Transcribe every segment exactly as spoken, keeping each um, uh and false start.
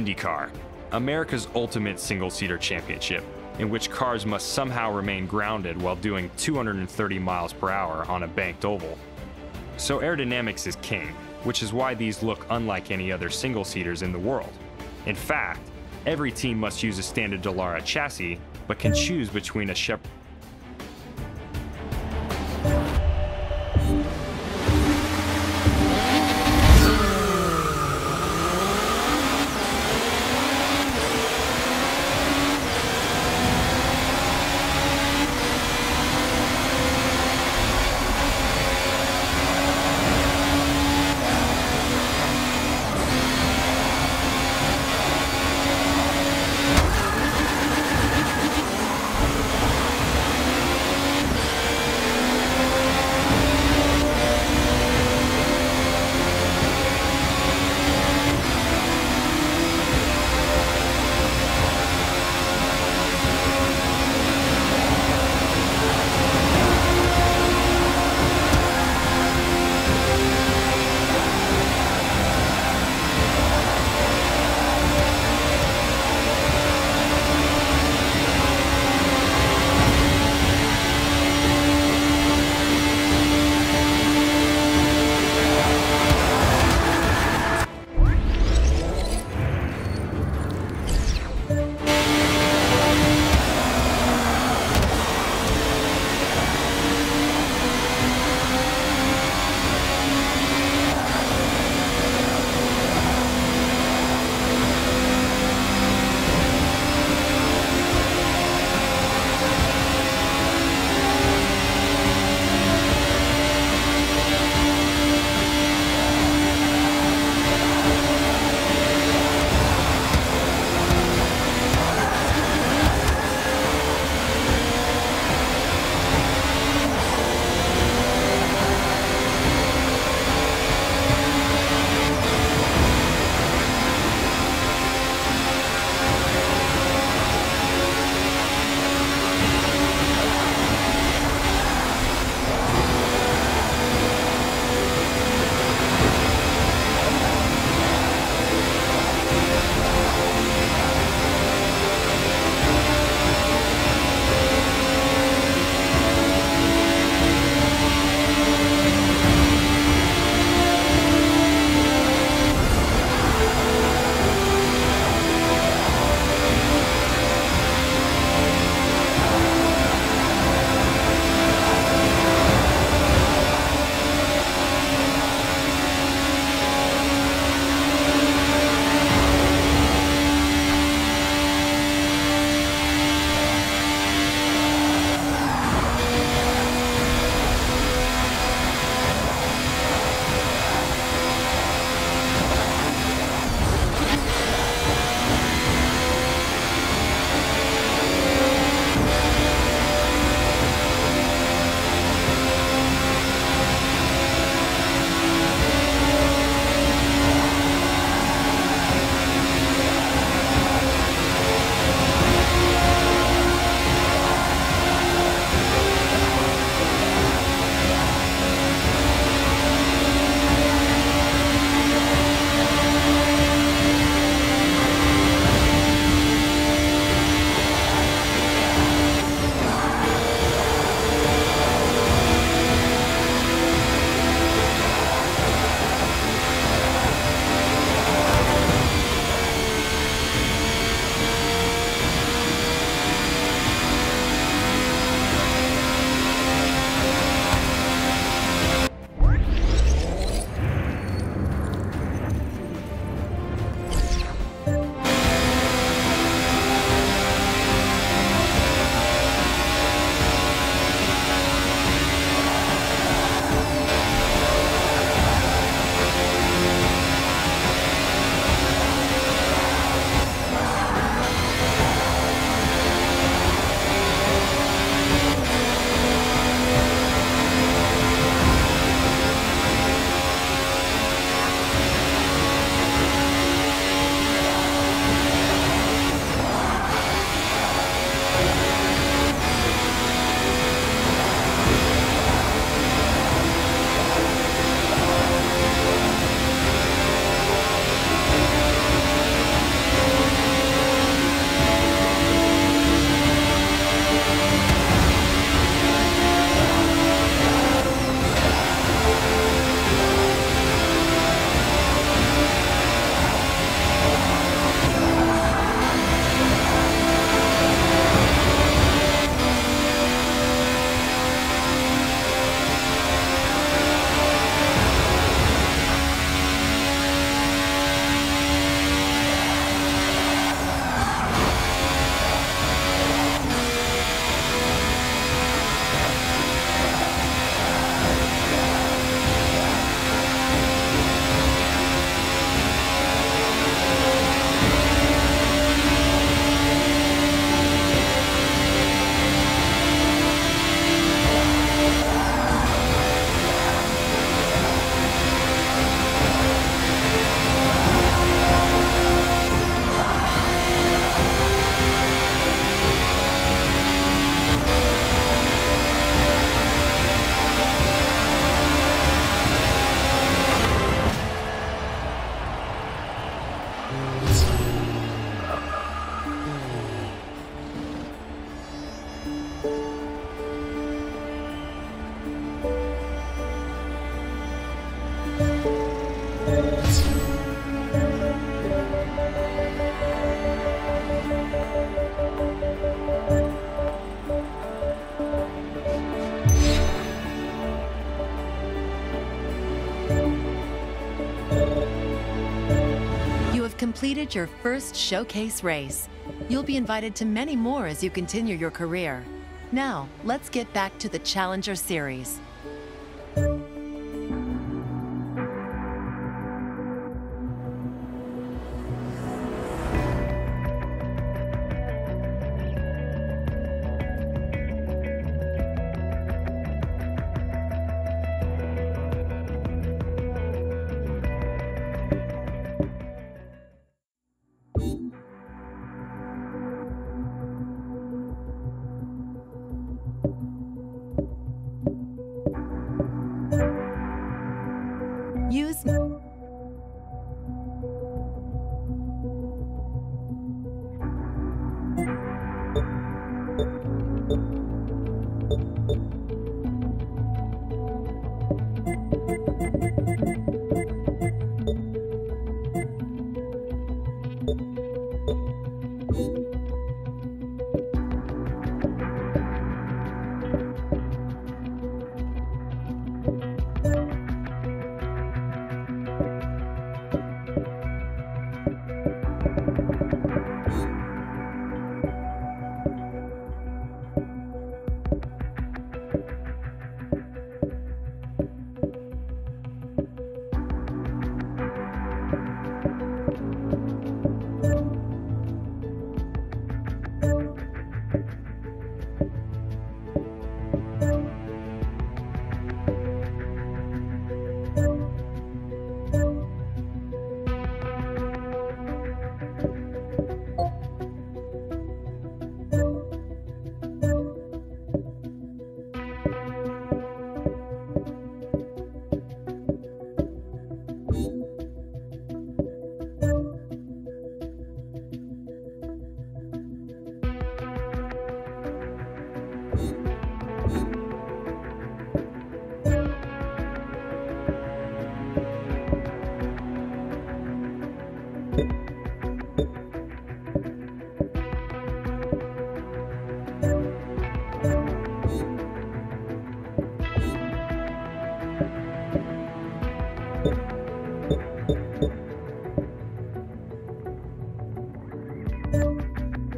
IndyCar, America's ultimate single-seater championship, in which cars must somehow remain grounded while doing two hundred thirty miles per hour on a banked oval. So aerodynamics is king, which is why these look unlike any other single-seaters in the world. In fact, every team must use a standard Dallara chassis, but can choose between a Shepherd completed your first showcase race. You'll be invited to many more as you continue your career. Now, let's get back to the Challenger Series. Use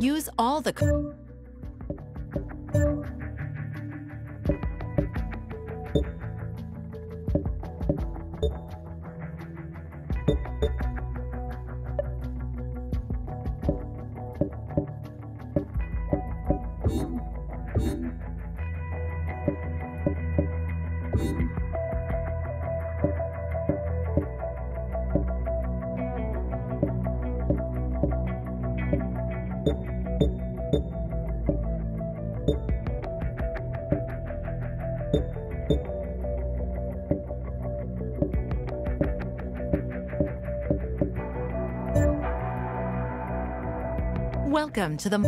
Use all the Welcome to the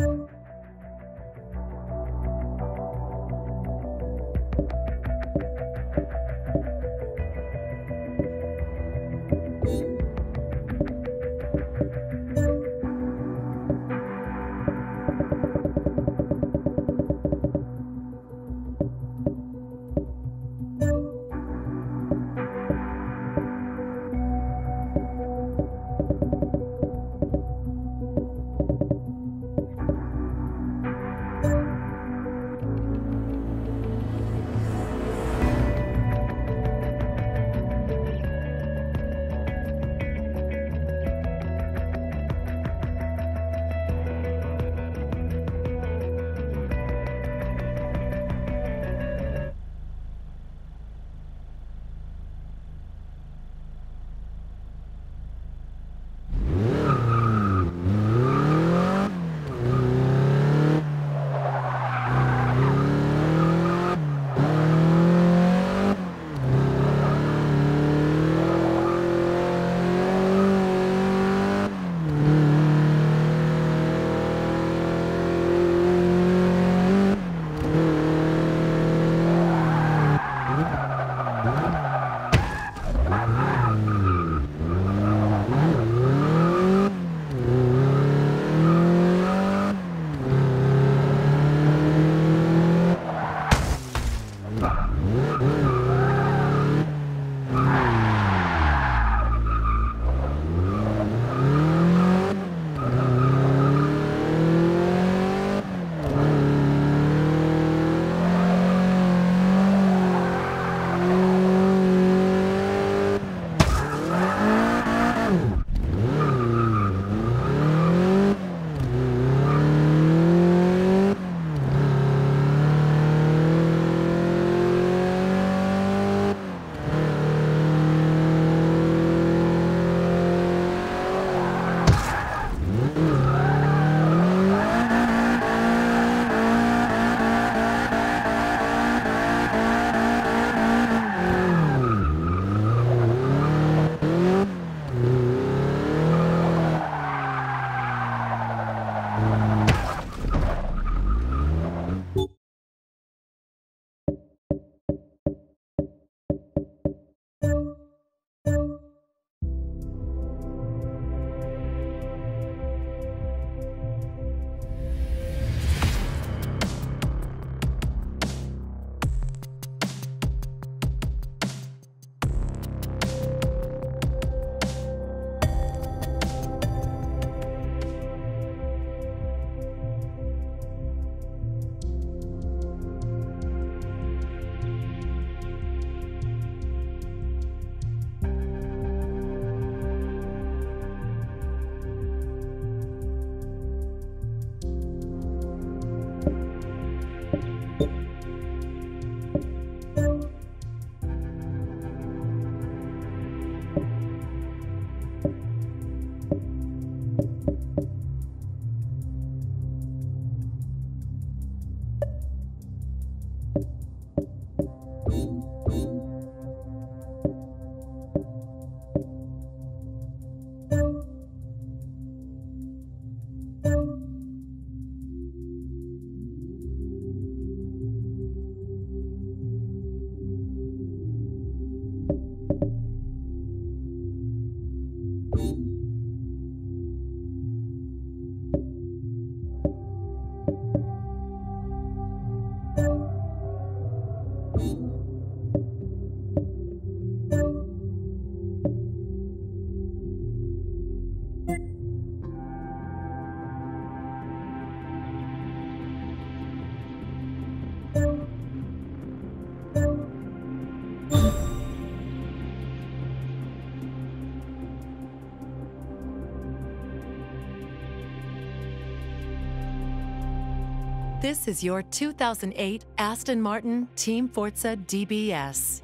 This is your two thousand eight Aston Martin Team Forza D B S.